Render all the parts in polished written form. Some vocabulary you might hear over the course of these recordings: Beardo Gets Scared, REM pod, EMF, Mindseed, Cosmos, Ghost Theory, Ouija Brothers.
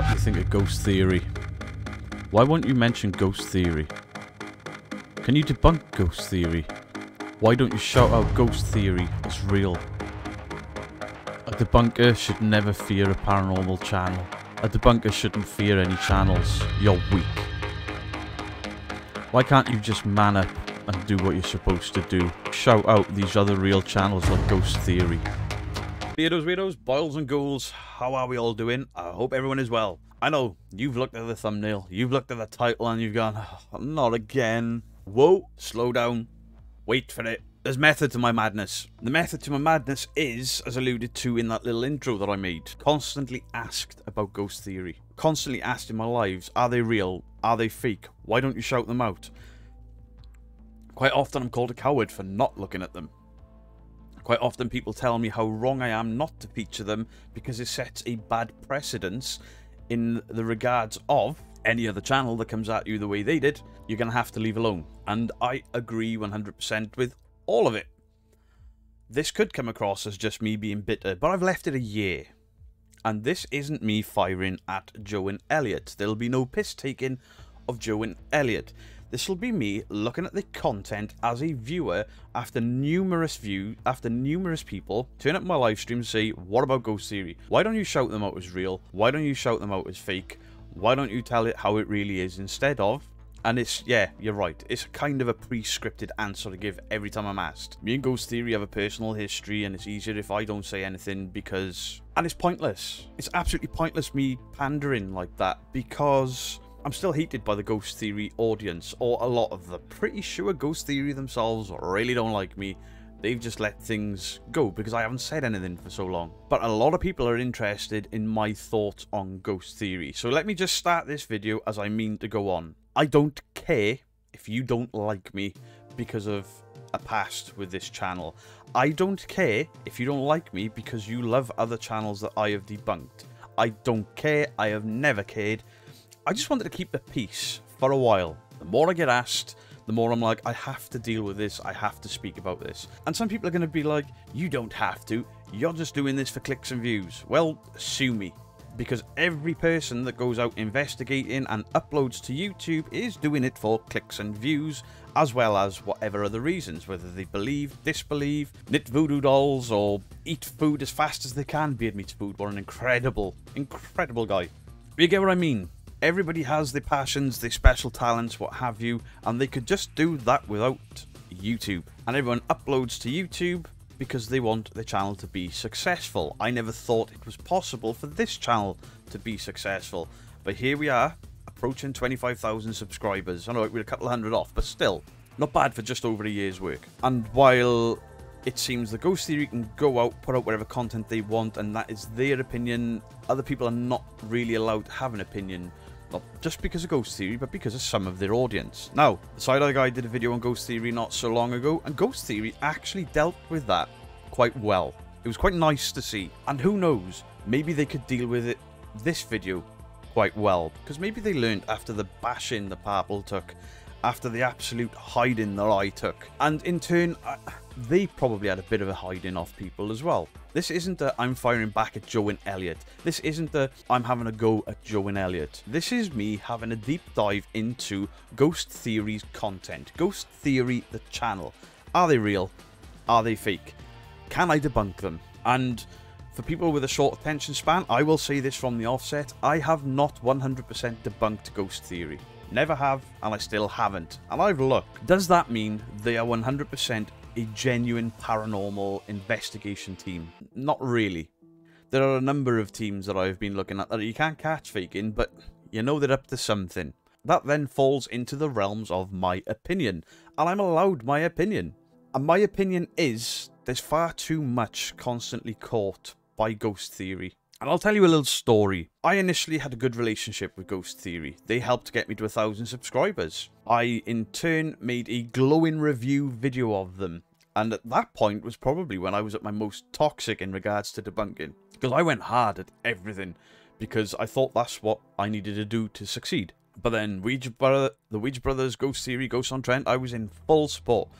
what you think of Ghost Theory. Why won't you mention Ghost Theory? Can you debunk Ghost Theory? Why don't you shout out Ghost Theory as real? A debunker should never fear a paranormal channel. A debunker shouldn't fear any channels. You're weak. Why can't you just man up and do what you're supposed to do? Shout out these other real channels like Ghost Theory. Weirdos, weirdos, boils and ghouls, how are we all doing? I hope everyone is well. I know, you've looked at the thumbnail, you've looked at the title and you've gone, oh, not again. Whoa, slow down. Wait for it. There's method to my madness. The method to my madness is, as alluded to in that little intro that I made, constantly asked about Ghost Theory. Constantly asked in my lives, are they real? Are they fake? Why don't you shout them out? Quite often I'm called a coward for not looking at them. Quite often people tell me how wrong I am not to feature them because it sets a bad precedence in the regards of any other channel that comes at you the way they did. You're going to have to leave alone. And I agree 100% with all of it. This could come across as just me being bitter, but I've left it a year. And this isn't me firing at Joe and Elliot. There'll be no piss taking of Joe and Elliot. This'll be me looking at the content as a viewer after numerous people turn up my live stream and say, what about Ghost Theory? Why don't you shout them out as real? Why don't you shout them out as fake? Why don't you tell it how it really is instead of? And it's, yeah, you're right. It's kind of a pre-scripted answer to give every time I'm asked. Me and Ghost Theory have a personal history and it's easier if I don't say anything because... And it's pointless. It's absolutely pointless me pandering like that because I'm still hated by the Ghost Theory audience, or a lot of them. Pretty sure Ghost Theory themselves really don't like me. They've just let things go because I haven't said anything for so long. But a lot of people are interested in my thoughts on Ghost Theory. So let me just start this video as I mean to go on. I don't care if you don't like me because of a past with this channel. I don't care if you don't like me because you love other channels that I have debunked. I don't care. I have never cared. I just wanted to keep the peace for a while. The more I get asked, the more I'm like, I have to deal with this. I have to speak about this. And some people are going to be like, you don't have to. You're just doing this for clicks and views. Well, sue me. Because every person that goes out investigating and uploads to YouTube is doing it for clicks and views, as well as whatever other reasons, whether they believe, disbelieve, knit voodoo dolls, or eat food as fast as they can. Beard Meets Food, what an incredible, incredible guy. You get what I mean? Everybody has their passions, their special talents, what have you, and they could just do that without YouTube. And everyone uploads to YouTube because they want their channel to be successful. I never thought it was possible for this channel to be successful. But here we are, approaching 25,000 subscribers. I know we're a couple hundred off, but still, not bad for just over a year's work. And while it seems the Ghost Theory can go out, put out whatever content they want, and that is their opinion, other people are not really allowed to have an opinion. Not just because of Ghost Theory, but because of some of their audience. Now, the Side Eye Guy did a video on Ghost Theory not so long ago, and Ghost Theory actually dealt with that quite well. It was quite nice to see. And who knows, maybe they could deal with it this video quite well. Because maybe they learned after the bashing the Papal took, after the absolute hiding that I took. And in turn, they probably had a bit of a hiding off people as well. This isn't a I'm firing back at Joe and Elliot. This isn't a I'm having a go at Joe and Elliot. This is me having a deep dive into Ghost Theory's content. Ghost Theory, the channel. Are they real? Are they fake? Can I debunk them? And for people with a short attention span, I will say this from the offset. I have not 100% debunked Ghost Theory. Never have, and I still haven't. And I've looked. Does that mean they are 100% a genuine paranormal investigation team? Not really. There are a number of teams that I've been looking at that you can't catch faking, but you know they're up to something. That then falls into the realms of my opinion, and I'm allowed my opinion. And my opinion is there's far too much constantly caught by Ghost Theory. And I'll tell you a little story. I initially had a good relationship with Ghost Theory. They helped get me to 1,000 subscribers. I, in turn, made a glowing review video of them. And at that point was probably when I was at my most toxic in regards to debunking. Because I went hard at everything. Because I thought that's what I needed to do to succeed. But then the Ouija Brothers, Ghost Theory, Ghost on Trent, I was in full support.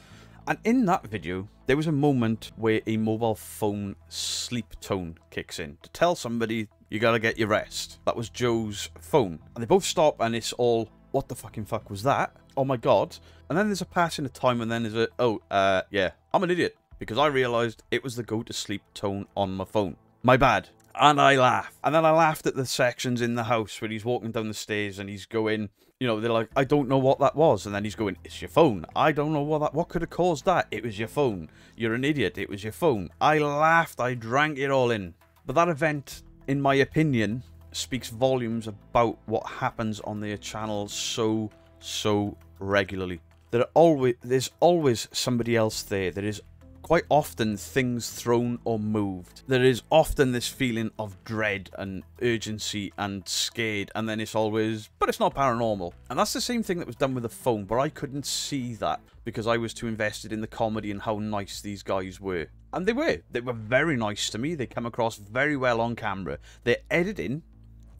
And in that video, there was a moment where a mobile phone sleep tone kicks in to tell somebody You gotta get your rest. That was Joe's phone. And they both stop and it's all, what the fucking fuck was that? Oh my God. And then there's a passing of time and then there's a, yeah, I'm an idiot. Because I realized it was the go to sleep tone on my phone. My bad. And I laugh. And then I laughed at the sections in the house where he's walking down the stairs and he's going, you know, they're like, I don't know what that was. And then he's going, it's your phone. I don't know what that, what could have caused that? It was your phone. You're an idiot. It was your phone. I laughed. I drank it all in. But that event, in my opinion, speaks volumes about what happens on their channel so, so regularly. There's always somebody else there. There is quite often things thrown or moved. There is often this feeling of dread and urgency and scared, and then it's always, but it's not paranormal. And that's the same thing that was done with the phone, but I couldn't see that because I was too invested in the comedy and how nice these guys were. And they were. They were very nice to me. They come across very well on camera. Their editing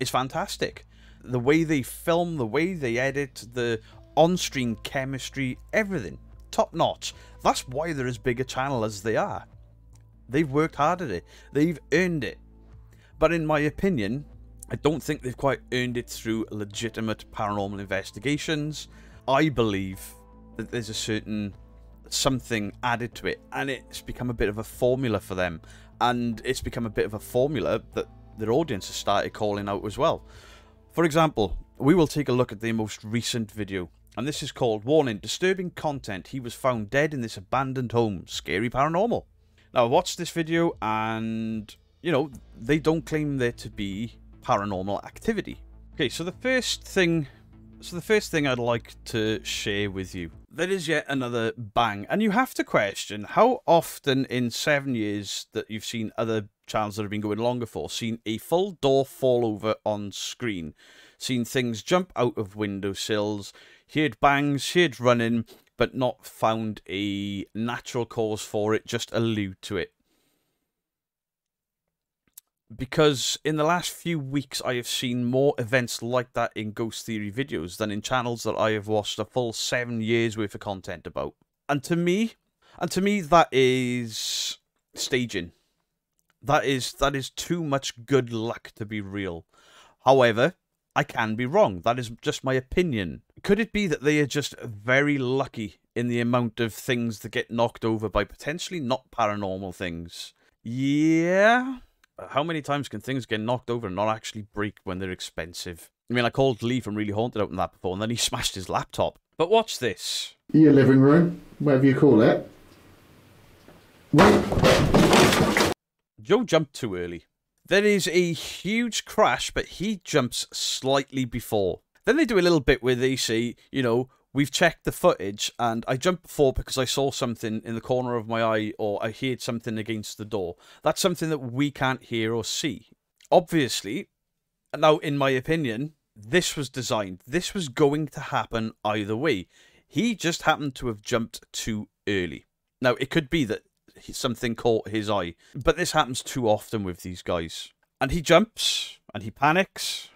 is fantastic. The way they film, the way they edit, the on-stream chemistry, everything. Top notch. That's why they're as big a channel as they are. They've worked hard at it. They've earned it. But in my opinion, I don't think they've quite earned it through legitimate paranormal investigations. I believe that there's a certain something added to it, and it's become a bit of a formula for them. And it's become a bit of a formula that their audience has started calling out as well. For example, we will take a look at their most recent video. And this is called, warning, disturbing content. He was found dead in this abandoned home. Scary paranormal. Now, I watched this video and, you know, they don't claim there to be paranormal activity. Okay, so the first thing I'd like to share with you. There is yet another bang. And you have to question, how often in 7 years that you've seen other channels that have been going longer for, seen a full door fall over on screen, seen things jump out of windowsills, heard bangs, heard running, but not found a natural cause for it, just allude to it. Because in the last few weeks, I have seen more events like that in Ghost Theory videos than in channels that I have watched a full 7 years worth of content about. And to me, that is staging. That is too much good luck to be real. However, I can be wrong. That is just my opinion. Could it be that they are just very lucky in the amount of things that get knocked over by potentially not paranormal things? Yeah. How many times can things get knocked over and not actually break when they're expensive? I mean, I called Lee from Really Haunted out on that before, and then he smashed his laptop. But watch this. Your living room, whatever you call it. Joe jumped too early. There is a huge crash, but he jumps slightly before. Then they do a little bit where they say, you know, we've checked the footage and I jumped before because I saw something in the corner of my eye or I heard something against the door. That's something that we can't hear or see. Obviously, now in my opinion, this was designed. This was going to happen either way. He just happened to have jumped too early. Now, it could be that something caught his eye, but this happens too often with these guys. And he jumps and he panics.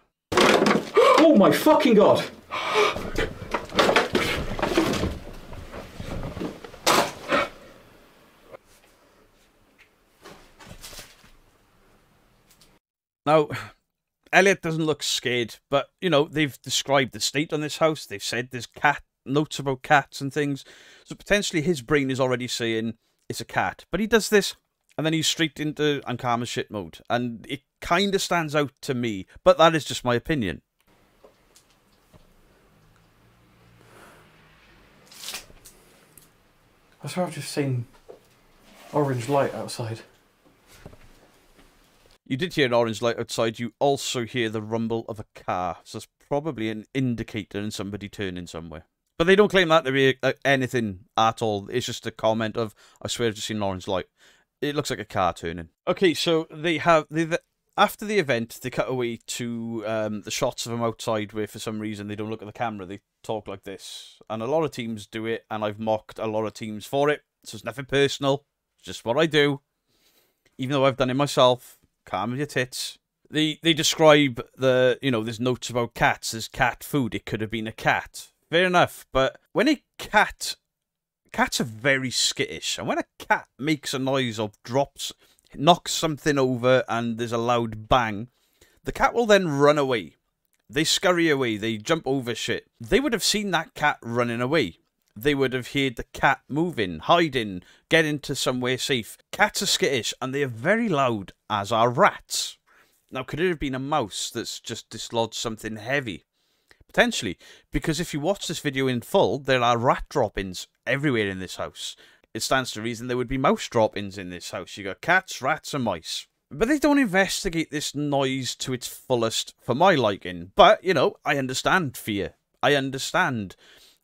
Oh my fucking God. Now, Elliot doesn't look scared, but you know, they've described the state on this house. They've said there's cat notes about cats and things, so potentially his brain is already saying it's a cat. But he does this, and then he's straight into I'm calm as shit mode. And it kind of stands out to me, but that is just my opinion. I swear I've just seen orange light outside. You did hear an orange light outside. You also hear the rumble of a car. So it's probably an indicator and somebody turning somewhere. But they don't claim that to be anything at all. It's just a comment of, I swear I've just seen an orange light. It looks like a car turning. Okay, so after the event, they cut away to the shots of them outside where for some reason they don't look at the camera. They talk like this. And a lot of teams do it, and I've mocked a lot of teams for it. So it's nothing personal. It's just what I do. Even though I've done it myself. Calm your tits. They describe the, you know, there's notes about cats. There's cat food. It could have been a cat. Fair enough, but when a cat... Cats are very skittish, and when a cat makes a noise or knocks something over and there's a loud bang, The cat will then run away. They scurry away, they jump over shit. They would have seen that cat running away. They would have heard the cat moving, hiding, getting to somewhere safe. Cats are skittish and they are very loud, as are rats. Now, could it have been a mouse that's just dislodged something heavy? Potentially, because if you watch this video in full, there are rat droppings everywhere in this house. It stands to reason there would be mouse droppings in this house. You got cats, rats and mice. But they don't investigate this noise to its fullest for my liking. But, you know, I understand fear. I understand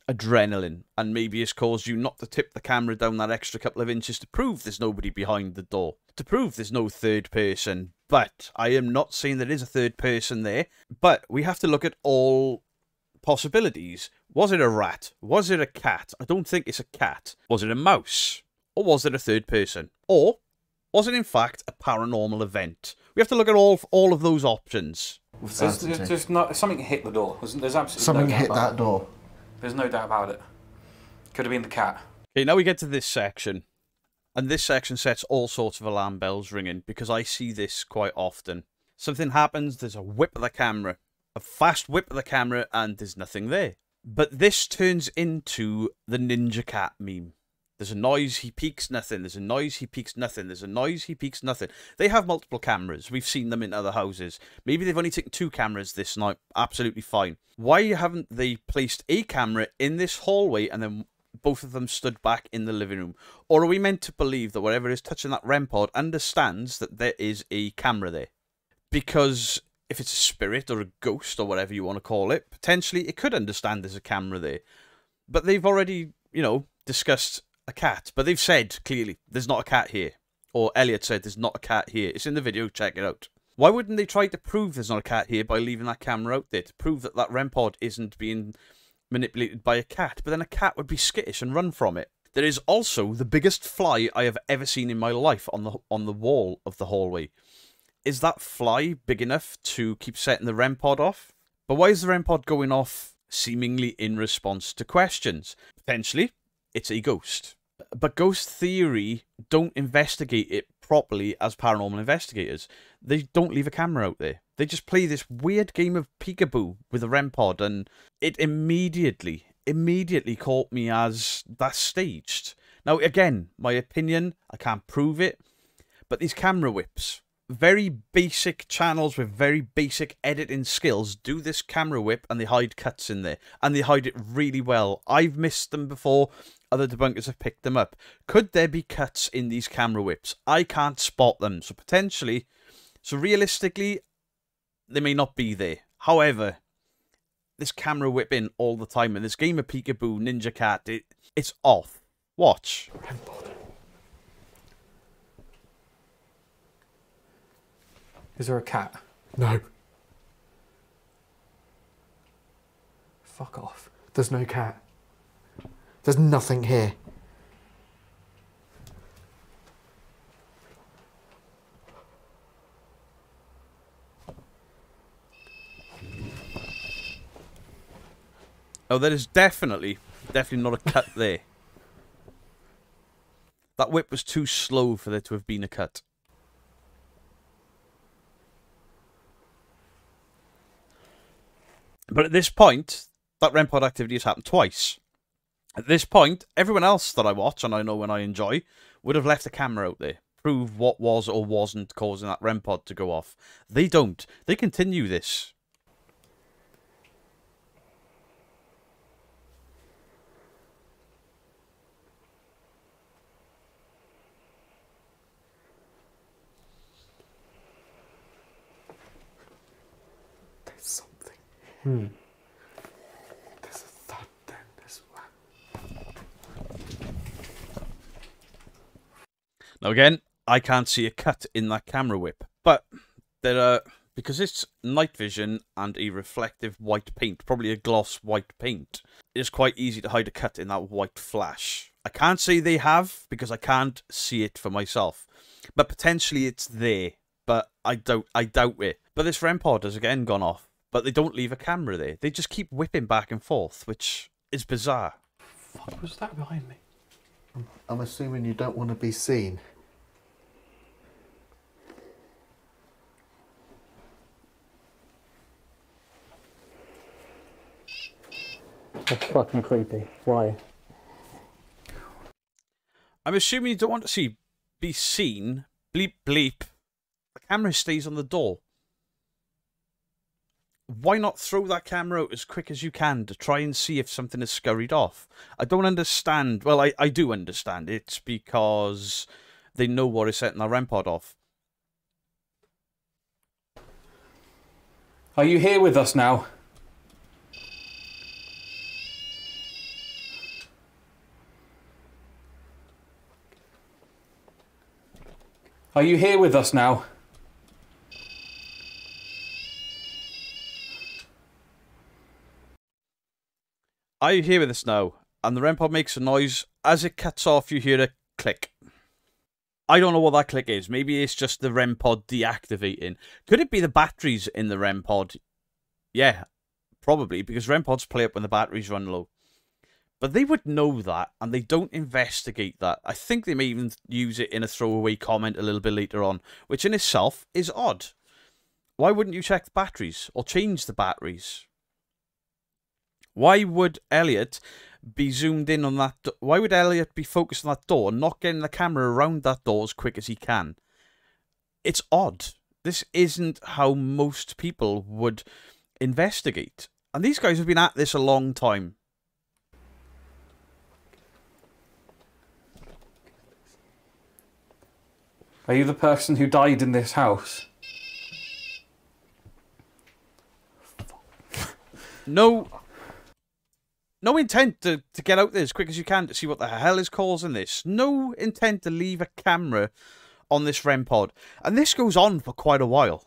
adrenaline, and maybe it's caused you not to tip the camera down that extra couple of inches to prove there's nobody behind the door, to prove there's no third person. But I am not saying there is a third person there, but we have to look at all possibilities. Was it a rat? Was it a cat? I don't think it's a cat. Was it a mouse? Or was it a third person? Or was it in fact a paranormal event? We have to look at all of those options. There's not, something hit the door. There's absolutely something no hit that door. There's no doubt about it. Could have been the cat. Okay, now we get to this section. And this section sets all sorts of alarm bells ringing, because I see this quite often. Something happens, there's a whip of the camera. A fast whip of the camera, and there's nothing there. But this turns into the Ninja Cat meme. There's a noise, he peeks nothing. There's a noise, he peeks nothing. There's a noise, he peeks nothing. They have multiple cameras. We've seen them in other houses. Maybe they've only taken 2 cameras this night. Absolutely fine. Why haven't they placed a camera in this hallway and then both of them stood back in the living room? Or are we meant to believe that whatever is touching that REM pod understands that there is a camera there? Because if it's a spirit or a ghost or whatever you want to call it, potentially it could understand there's a camera there. But they've already, you know, discussed a cat, but they've said clearly there's not a cat here, or Elliot said there's not a cat here. It's in the video, check it out. Why wouldn't they try to prove there's not a cat here by leaving that camera out there to prove that that REM pod isn't being manipulated by a cat? But then a cat would be skittish and run from it. There is also the biggest fly I have ever seen in my life on the wall of the hallway. Is that fly big enough to keep setting the REM pod off? But why is the REM pod going off seemingly in response to questions? Potentially it's a ghost. But Ghost Theory don't investigate it properly as paranormal investigators. They don't leave a camera out there. They just play this weird game of peekaboo with a REM pod, and it immediately caught me as that's staged. Now, again, my opinion, I can't prove it, but these camera whips, very basic channels with very basic editing skills do this camera whip, and they hide cuts in there, and they hide it really well. I've missed them before. Other debunkers have picked them up. Could there be cuts in these camera whips? I can't spot them, so potentially, so realistically, they may not be there. However, this camera whip in all the time, and this game of peekaboo, Ninja Cat, it's off. Watch. Is there a cat? No. Fuck off. There's no cat. There's nothing here. Oh, there is definitely not a cut there. That whip was too slow for there to have been a cut. But at this point, that REM pod activity has happened twice. At this point, everyone else that I watch, and I know when I enjoy, would have left a camera out there. Prove what was or wasn't causing that REM pod to go off. They don't. They continue this. There's something. There's a thud, then there's one. Now again, I can't see a cut in that camera whip, but there are, because it's night vision and a reflective white paint, probably a gloss white paint, it is quite easy to hide a cut in that white flash. I can't say they have, because I can't see it for myself, but potentially it's there, but I doubt it. But this REM pod has again gone off. But they don't leave a camera there. They just keep whipping back and forth, which is bizarre. Fuck, was that behind me? I'm assuming you don't want to be seen. That's fucking creepy. Why? I'm assuming you don't want to be seen. Bleep, bleep. The camera stays on the door. Why not throw that camera out as quick as you can to try and see if something has scurried off? I don't understand. Well, I do understand. It's because they know what is setting that REM pod off. Are you here with us now? Are you here with us now? Are you here with us now? And the REM pod makes a noise. As it cuts off, you hear a click. I don't know what that click is. Maybe it's just the REM pod deactivating. Could it be the batteries in the REM pod? Yeah, probably, because REM pods play up when the batteries run low. But they would know that, and they don't investigate that. I think they may even use it in a throwaway comment a little bit later on, which in itself is odd. Why wouldn't you check the batteries, or change the batteries? Why would Elliot be zoomed in on that? Why would Elliot be focused on that door, and not getting the camera around that door as quick as he can? It's odd. This isn't how most people would investigate. And these guys have been at this a long time. Are you the person who died in this house? No. No intent to get out there as quick as you can to see what the hell is causing this. No intent to leave a camera on this REM pod. And this goes on for quite a while.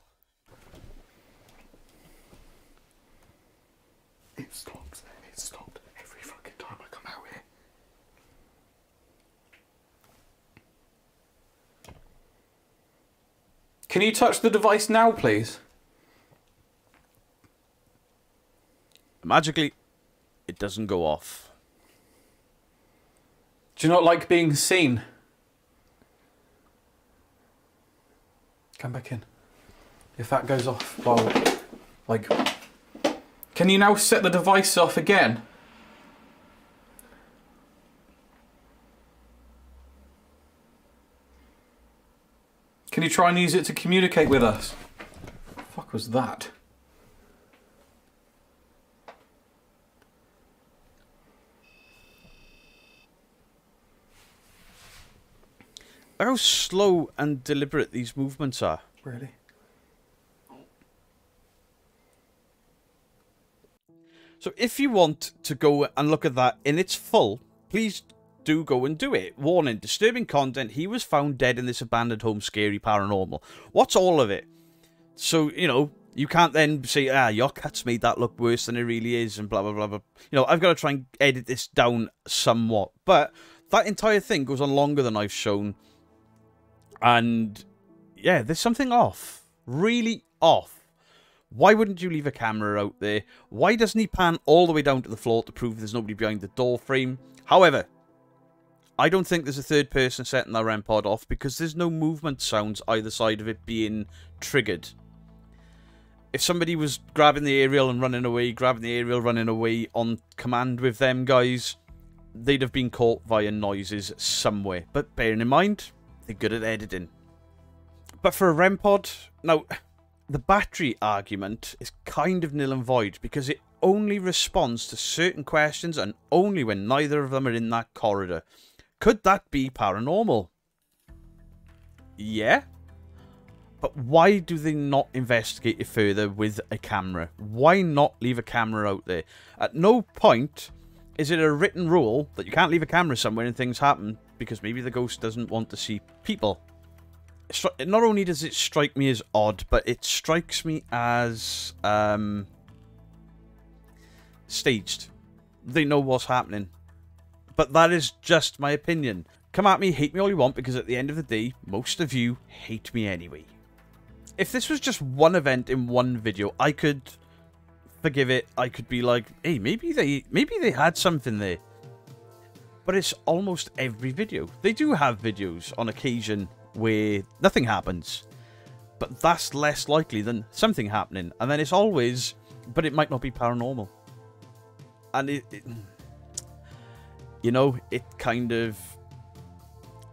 It stops. It stopped every fucking time I come out here. Can you touch the device now, please? Magically... it doesn't go off. Do you not like being seen? Come back in. If that goes off, well, like... Can you now set the device off again? Can you try and use it to communicate with us? What the fuck was that? Look how slow and deliberate these movements are. Really? So if you want to go and look at that in its full, please do go and do it. Warning, disturbing content. He was found dead in this abandoned home. Scary paranormal. What's all of it? So, you know, you can't then say, ah, your cat's made that look worse than it really is and blah, blah, blah, blah. You know, I've got to try and edit this down somewhat. But that entire thing goes on longer than I've shown. And, yeah, there's something off. Really off. Why wouldn't you leave a camera out there? Why doesn't he pan all the way down to the floor to prove there's nobody behind the door frame? However, I don't think there's a third person setting that REM pod off because there's no movement sounds either side of it being triggered. If somebody was grabbing the aerial and running away, grabbing the aerial, running away on command with them guys, they'd have been caught via noises somewhere. But bearing in mind... they're good at editing. But for a REM pod, now, the battery argument is kind of nil and void because it only responds to certain questions and only when neither of them are in that corridor. Could that be paranormal? Yeah. But why do they not investigate it further with a camera? Why not leave a camera out there? At no point is it a written rule that you can't leave a camera somewhere and things happen. Because maybe the ghost doesn't want to see people. Not only does it strike me as odd, but it strikes me as staged. They know what's happening. But that is just my opinion. Come at me, hate me all you want, because at the end of the day, most of you hate me anyway. If this was just one event in one video, I could forgive it. I could be like, hey, maybe they had something there. But it's almost every video. They do have videos on occasion where nothing happens. But that's less likely than something happening. And then it's always, but it might not be paranormal. and it you know, it kind of,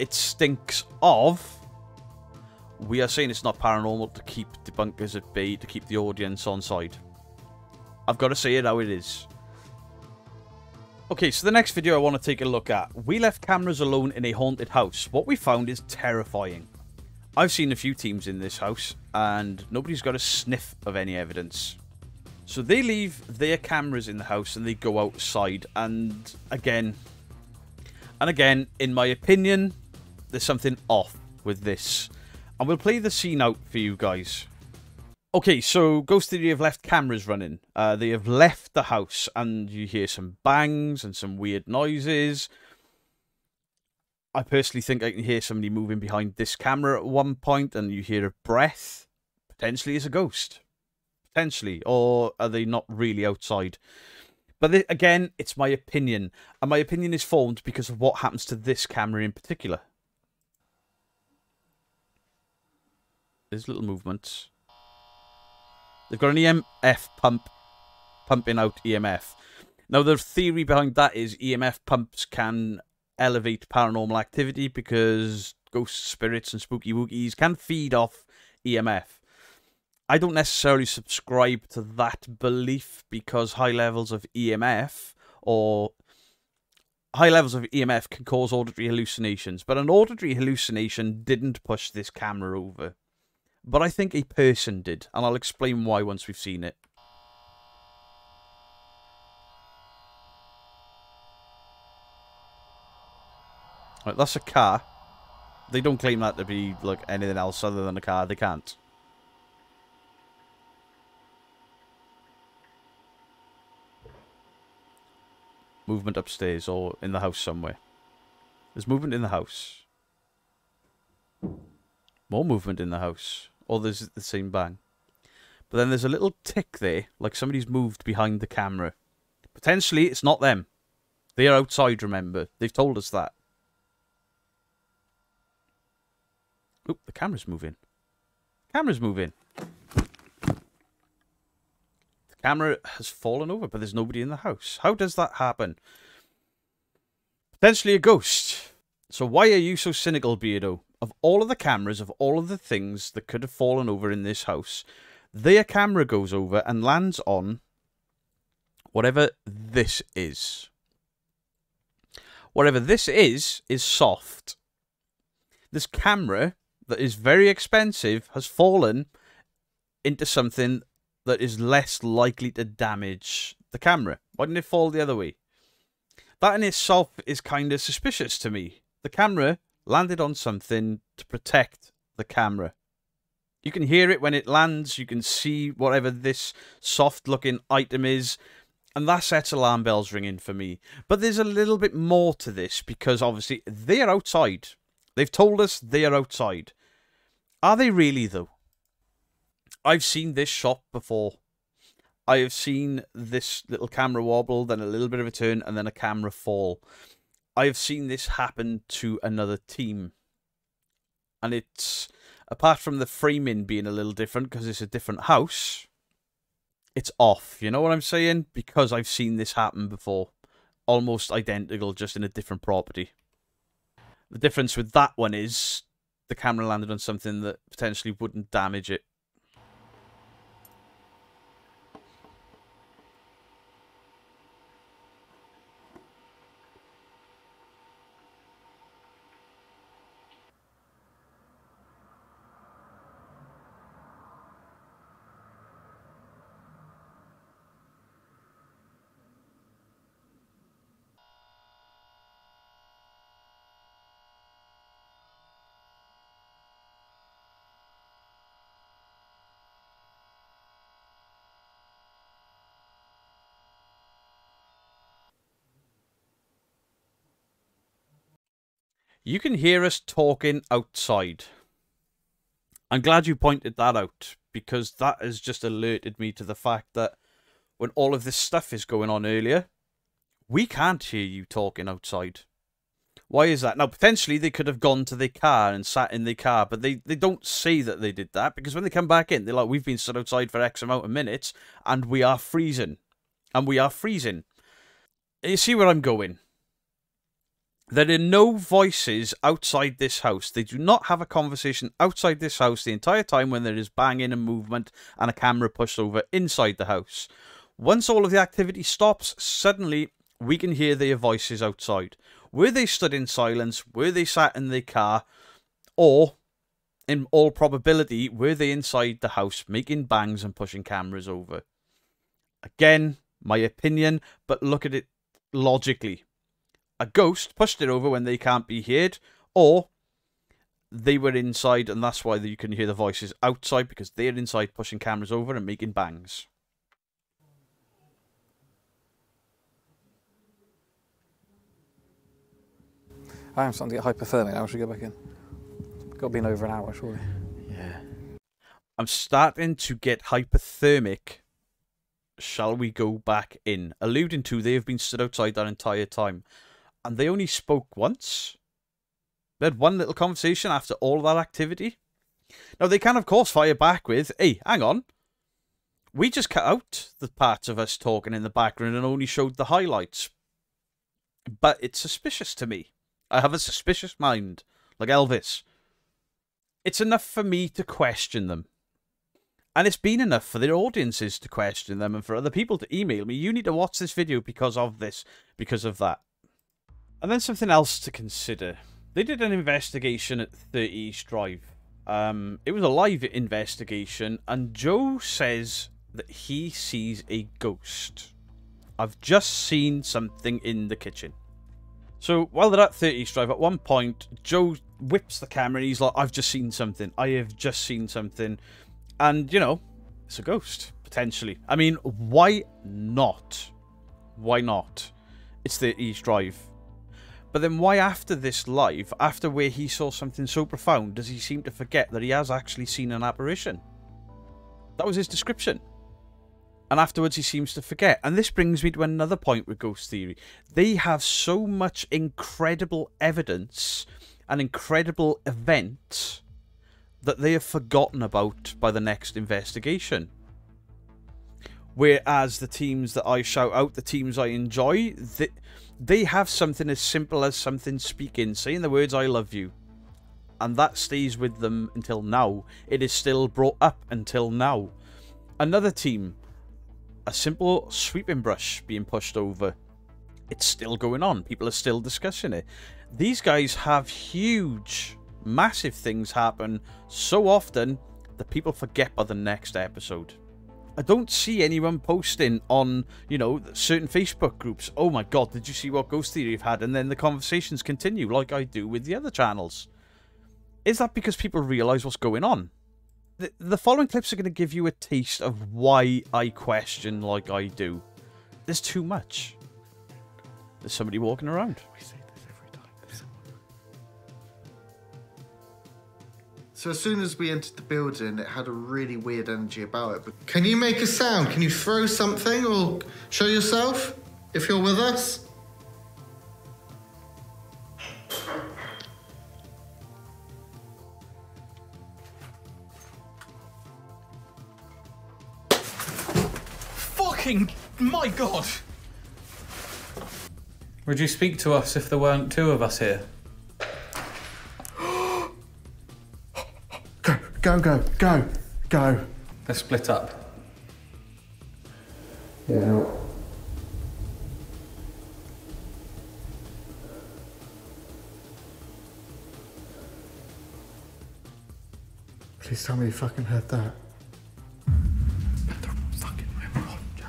it stinks of, we are saying it's not paranormal to keep debunkers at bay, to keep the audience on side. I've got to say it how it is. Okay, so the next video I want to take a look at. We left cameras alone in a haunted house. What we found is terrifying. I've seen a few teams in this house, and nobody's got a sniff of any evidence. So they leave their cameras in the house, and they go outside. And again, in my opinion, there's something off with this. And we'll play the scene out for you guys. Okay, so Ghost Theory have left cameras running. They have left the house, and you hear some bangs and some weird noises. I personally think I can hear somebody moving behind this camera at one point, and you hear a breath. Potentially it's a ghost. Potentially. Or are they not really outside? But again, it's my opinion. And my opinion is formed because of what happens to this camera in particular. There's little movements. They've got an EMF pump pumping out EMF. Now, the theory behind that is EMF pumps can elevate paranormal activity because ghosts, spirits, and spooky wookies can feed off EMF. I don't necessarily subscribe to that belief because high levels of EMF can cause auditory hallucinations. But an auditory hallucination didn't push this camera over. But I think a person did, and I'll explain why once we've seen it. Right, that's a car. They don't claim that to be, like, anything else other than a car. They can't. Movement upstairs or in the house somewhere. There's movement in the house. More movement in the house. Or there's the same bang. But then there's a little tick there, like somebody's moved behind the camera. Potentially, it's not them. They are outside, remember. They've told us that. Oop, the camera's moving. The camera's moving. The camera has fallen over, but there's nobody in the house. How does that happen? Potentially a ghost. So why are you so cynical, Beardo? Of all of the cameras, of all of the things that could have fallen over in this house, their camera goes over and lands on whatever this is. Whatever this is soft. This camera that is very expensive has fallen into something that is less likely to damage the camera. Why didn't it fall the other way? That in itself is kind of suspicious to me. The camera landed on something to protect the camera. You can hear it when it lands. You can see whatever this soft-looking item is. And that sets alarm bells ringing for me. But there's a little bit more to this because, obviously, they are outside. They've told us they are outside. Are they really, though? I've seen this shot before. I have seen this little camera wobble, then a little bit of a turn, and then a camera fall. I have seen this happen to another team. And it's, apart from the framing being a little different, because it's a different house, it's off. You know what I'm saying? Because I've seen this happen before. Almost identical, just in a different property. The difference with that one is the camera landed on something that potentially wouldn't damage it. You can hear us talking outside. I'm glad you pointed that out, because that has just alerted me to the fact that when all of this stuff is going on earlier, we can't hear you talking outside. Why is that? Now, potentially they could have gone to their car and sat in their car, but they don't say that they did that, because when they come back in, they're like, we've been sat outside for X amount of minutes, and we are freezing. You see where I'm going? There are no voices outside this house. They do not have a conversation outside this house the entire time when there is banging and movement and a camera pushed over inside the house. Once all of the activity stops, suddenly we can hear their voices outside. Were they stood in silence? Were they sat in their car? Or, in all probability, were they inside the house making bangs and pushing cameras over? Again, my opinion, but look at it logically. A ghost pushed it over when they can't be heard, or they were inside and that's why you can hear the voices outside, because they're inside pushing cameras over and making bangs. I am starting to get hypothermic now, I should go back in. Got to be in over an hour, surely. Yeah. I'm starting to get hypothermic. Shall we go back in? Alluding to they have been stood outside that entire time. And they only spoke once. They had one little conversation after all that activity. Now, they can, of course, fire back with, hey, hang on. We just cut out the parts of us talking in the background and only showed the highlights. But it's suspicious to me. I have a suspicious mind, like Elvis. It's enough for me to question them. And it's been enough for their audiences to question them and for other people to email me, you need to watch this video because of this, because of that. And then something else to consider. They did an investigation at 30 East Drive. It was a live investigation, and Joe says that he sees a ghost. I've just seen something in the kitchen. So while they're at 30 East Drive, at one point, Joe whips the camera and he's like, I've just seen something. I have just seen something. And, you know, it's a ghost, potentially. I mean, why not? Why not? It's the East Drive. But then why after this live, after where he saw something so profound, does he seem to forget that he has actually seen an apparition? That was his description. And afterwards he seems to forget. And this brings me to another point with Ghost Theory. They have so much incredible evidence and incredible events that they have forgotten about by the next investigation. Whereas the teams that I shout out, the teams I enjoy, they have something as simple as something speaking, saying the words, I love you. And that stays with them until now. It is still brought up until now. Another team, a simple sweeping brush being pushed over. It's still going on. People are still discussing it. These guys have huge, massive things happen so often that people forget by the next episode. I don't see anyone posting on, you know, certain Facebook groups, oh my god, did you see what Ghost Theory have had? And then the conversations continue like I do with the other channels. Is that because people realise what's going on? The following clips are going to give you a taste of why I question like I do. There's too much. There's somebody walking around. So as soon as we entered the building, it had a really weird energy about it. But can you make a sound? Can you throw something or show yourself if you're with us? Fucking my god! Would you speak to us if there weren't two of us here? Go, go, go, go. They're split up. Yeah. Please tell me you fucking heard that. But they're fucking everyone, Joe.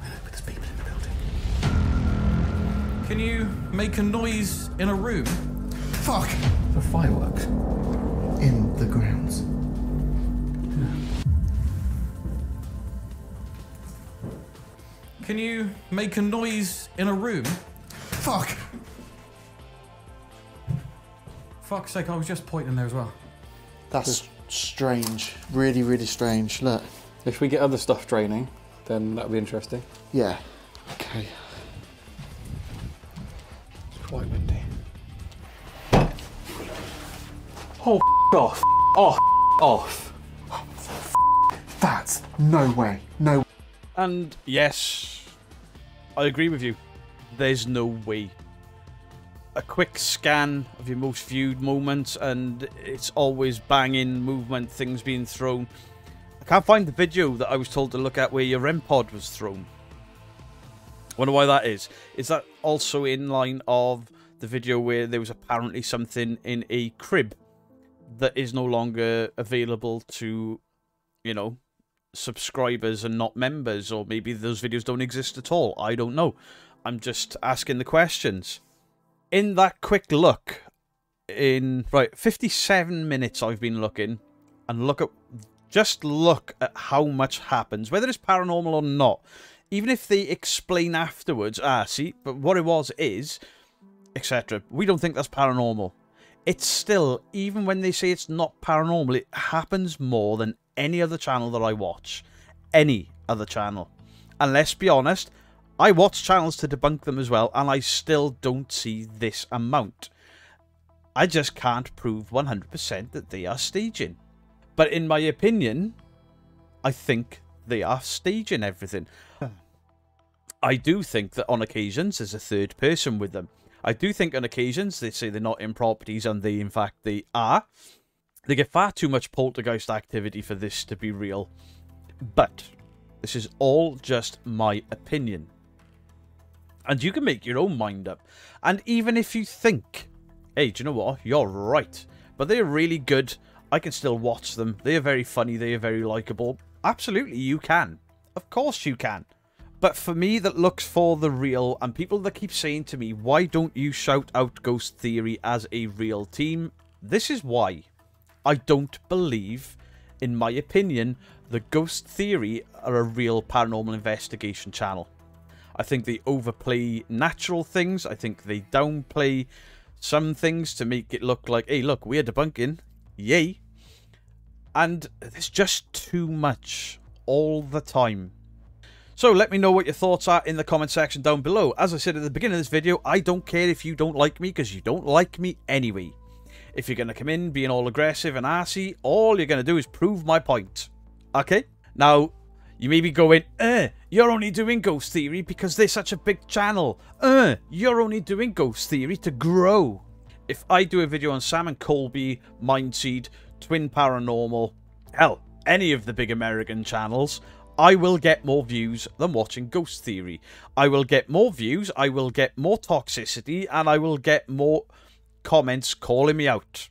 But there's people in the building. Can you make a noise in a room? Fuck! The fireworks. In the grounds. Yeah. Can you make a noise in a room? Fuck! Fuck's sake, I was just pointing there as well. That's strange. Really, really strange. Look. If we get other stuff draining, then that'll be interesting. Yeah. Okay. It's quite windy. Oh, off, off, off. That's no way, no. And yes, I agree with you. there's no way. A quick scan of your most viewed moments and it's always banging movement, things being thrown. I can't find the video that I was told to look at where your REM pod was thrown. Wonder why that is. Is that also in line of the video where there was apparently something in a crib that is no longer available to, you know, subscribers and not members, or maybe those videos don't exist at all? I don't know. I'm just asking the questions. In that quick look, in, right, 57 minutes I've been looking, and look at how much happens, whether it's paranormal or not. Even if they explain afterwards, ah, see, but what it was is, etc. We don't think that's paranormal. It's still, even when they say it's not paranormal, it happens more than any other channel that I watch. Any other channel. And let's be honest, I watch channels to debunk them as well, and I still don't see this amount. I just can't prove 100% that they are staging. But in my opinion, I think they are staging everything. I do think that on occasions there's a third person with them. I do think on occasions they say they're not in properties, and they, in fact, they are. They get far too much poltergeist activity for this to be real. But this is all just my opinion. And you can make your own mind up. And even if you think, hey, do you know what? You're right. But they're really good. I can still watch them. They are very funny. They are very likable. Absolutely, you can. Of course you can. But for me that looks for the real, and people that keep saying to me, why don't you shout out Ghost Theory as a real team? This is why. I don't believe, in my opinion, that Ghost Theory are a real paranormal investigation channel. I think they overplay natural things. I think they downplay some things to make it look like, hey, look, we're debunking. Yay. And there's just too much all the time. So let me know what your thoughts are in the comment section down below. As I said at the beginning of this video, I don't care if you don't like me, because you don't like me anyway. If you're going to come in being all aggressive and arsey, all you're going to do is prove my point. Okay? Now, you may be going, you're only doing Ghost Theory because they're such a big channel. You're only doing Ghost Theory to grow. If I do a video on Sam and Colby, Mindseed, Twin Paranormal, hell, any of the big American channels, I will get more views than watching Ghost Theory. I will get more views, I will get more toxicity, and I will get more comments calling me out.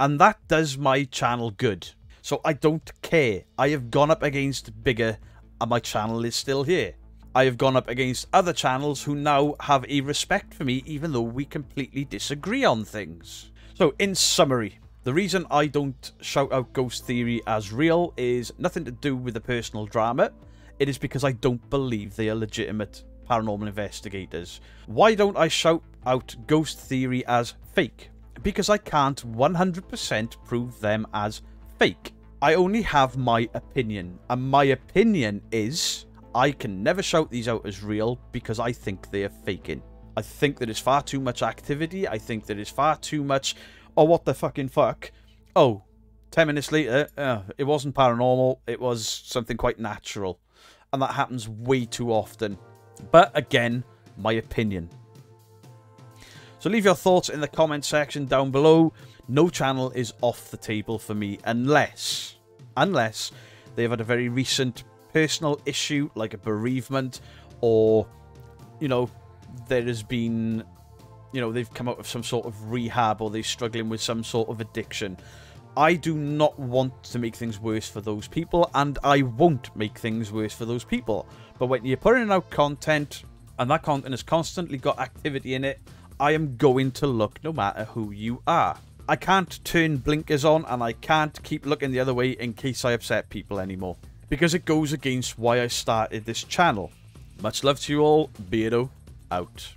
And that does my channel good. So I don't care. I have gone up against bigger, and my channel is still here. I have gone up against other channels who now have a respect for me, even though we completely disagree on things. So in summary, the reason I don't shout out Ghost Theory as real is nothing to do with the personal drama. It is because I don't believe they are legitimate paranormal investigators. Why don't I shout out Ghost Theory as fake? Because I can't 100% prove them as fake. I only have my opinion. And my opinion is I can never shout these out as real because I think they are faking. I think there is far too much activity. I think there is far too much... oh, what the fucking fuck? Oh, 10 minutes later, it wasn't paranormal. It was something quite natural. And that happens way too often. But again, my opinion. So leave your thoughts in the comment section down below. No channel is off the table for me unless they've had a very recent personal issue, like a bereavement, or, you know, there has been... you know, they've come out of some sort of rehab, or they're struggling with some sort of addiction. I do not want to make things worse for those people, and I won't make things worse for those people. But when you're putting out content, and that content has constantly got activity in it, I am going to look no matter who you are. I can't turn blinkers on, and I can't keep looking the other way in case I upset people anymore. Because it goes against why I started this channel. Much love to you all. Beardo, out.